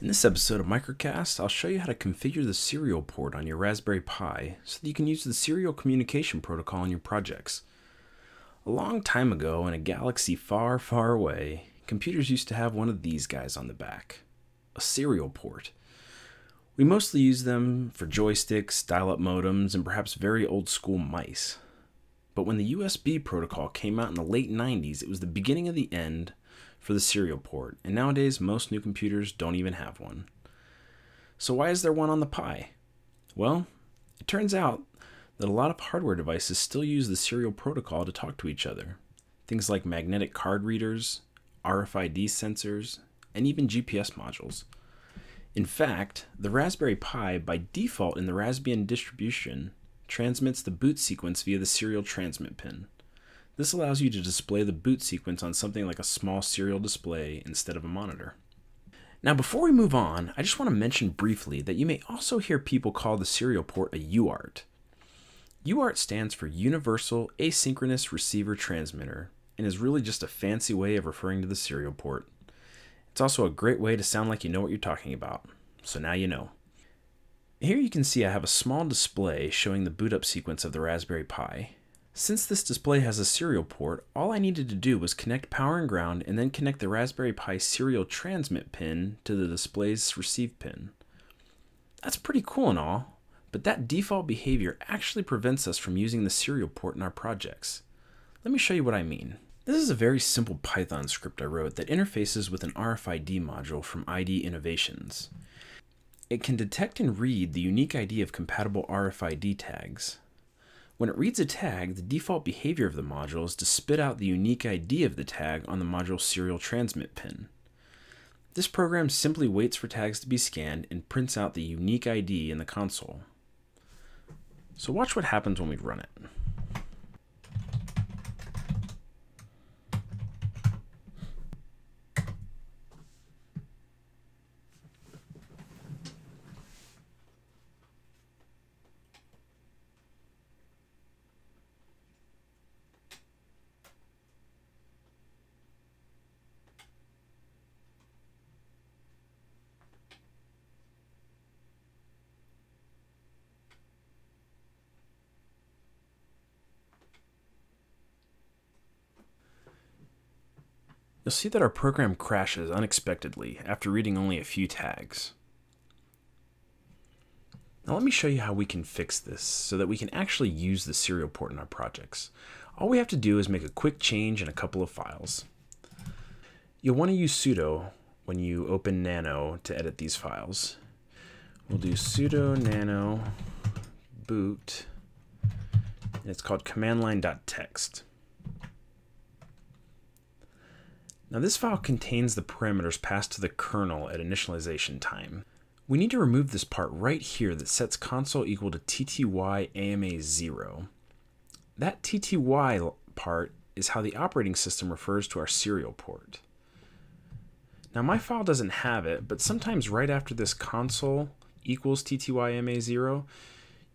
In this episode of MicroCast, I'll show you how to configure the serial port on your Raspberry Pi so that you can use the serial communication protocol in your projects. A long time ago, in a galaxy far, far away, computers used to have one of these guys on the back, a serial port. We mostly use them for joysticks, dial-up modems, and perhaps very old-school mice. But when the USB protocol came out in the late 90s, it was the beginning of the end for the serial port, and nowadays most new computers don't even have one. So why is there one on the Pi? Well, it turns out that a lot of hardware devices still use the serial protocol to talk to each other. Things like magnetic card readers, RFID sensors, and even GPS modules. In fact, the Raspberry Pi, by default in the Raspbian distribution, transmits the boot sequence via the serial transmit pin. This allows you to display the boot sequence on something like a small serial display instead of a monitor. Now, before we move on, I just want to mention briefly that you may also hear people call the serial port a UART. UART stands for Universal Asynchronous Receiver Transmitter and is really just a fancy way of referring to the serial port. It's also a great way to sound like you know what you're talking about, so now you know. Here you can see I have a small display showing the boot up sequence of the Raspberry Pi. Since this display has a serial port, all I needed to do was connect power and ground and then connect the Raspberry Pi serial transmit pin to the display's receive pin. That's pretty cool and all, but that default behavior actually prevents us from using the serial port in our projects. Let me show you what I mean. This is a very simple Python script I wrote that interfaces with an RFID module from ID Innovations. It can detect and read the unique ID of compatible RFID tags. When it reads a tag, the default behavior of the module is to spit out the unique ID of the tag on the module's serial transmit pin. This program simply waits for tags to be scanned and prints out the unique ID in the console. So watch what happens when we run it. You'll see that our program crashes unexpectedly after reading only a few tags. Now let me show you how we can fix this so that we can actually use the serial port in our projects. All we have to do is make a quick change in a couple of files. You'll want to use sudo when you open nano to edit these files. We'll do sudo nano boot, and it's called commandline.txt. Now this file contains the parameters passed to the kernel at initialization time. We need to remove this part right here that sets console equal to ttyAMA0. That tty part is how the operating system refers to our serial port. Now my file doesn't have it, but sometimes right after this console equals ttyAMA0,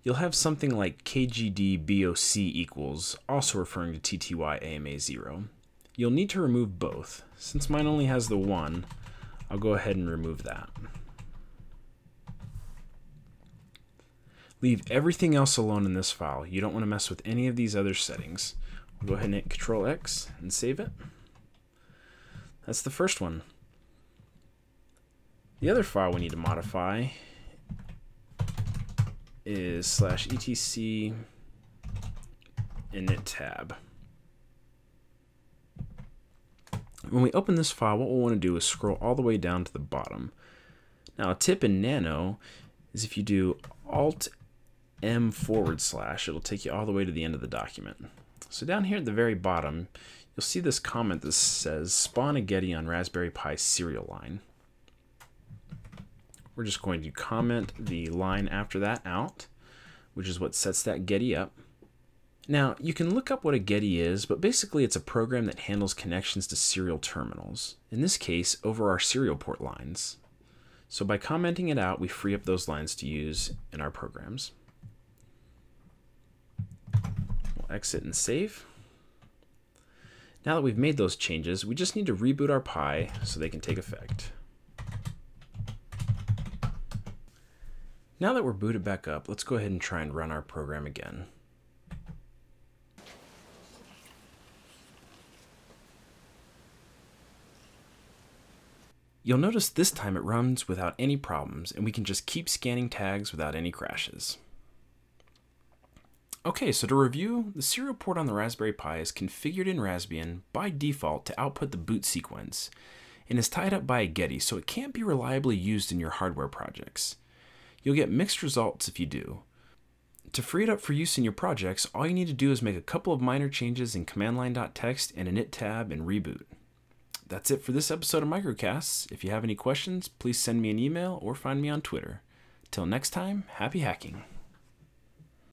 you'll have something like kgdboc equals, also referring to ttyAMA0. You'll need to remove both. Since mine only has the one, I'll go ahead and remove that. Leave everything else alone in this file. You don't want to mess with any of these other settings. We'll go ahead and hit Control X and save it. That's the first one. The other file we need to modify is /etc/init_tab. When we open this file, what we'll want to do is scroll all the way down to the bottom. Now a tip in nano is if you do Alt-M/, it'll take you all the way to the end of the document. So down here at the very bottom, you'll see this comment that says spawn a Getty on Raspberry Pi serial line. We're just going to comment the line after that out, which is what sets that Getty up. Now, you can look up what a Getty is, but basically it's a program that handles connections to serial terminals, in this case over our serial port lines. So by commenting it out, we free up those lines to use in our programs. We'll exit and save. Now that we've made those changes, we just need to reboot our Pi so they can take effect. Now that we're booted back up, let's go ahead and try and run our program again. You'll notice this time it runs without any problems, and we can just keep scanning tags without any crashes. Okay, so to review, the serial port on the Raspberry Pi is configured in Raspbian by default to output the boot sequence, and is tied up by a Getty, so it can't be reliably used in your hardware projects. You'll get mixed results if you do. To free it up for use in your projects, all you need to do is make a couple of minor changes in commandline.txt and init tab and reboot. That's it for this episode of MicroCasts. If you have any questions, please send me an email or find me on Twitter. Till next time, happy hacking.